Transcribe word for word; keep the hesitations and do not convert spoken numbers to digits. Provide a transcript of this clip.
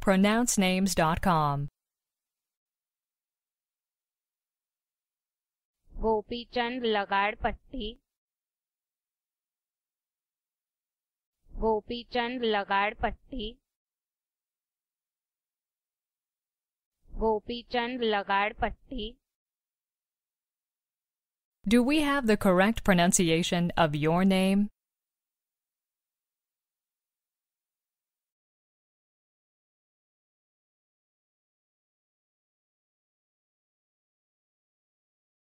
Pronounce Names dot com. Gopichand Lagadapati. Gopichand Lagadapati. Gopichand Lagadapati. Do we have the correct pronunciation of your name?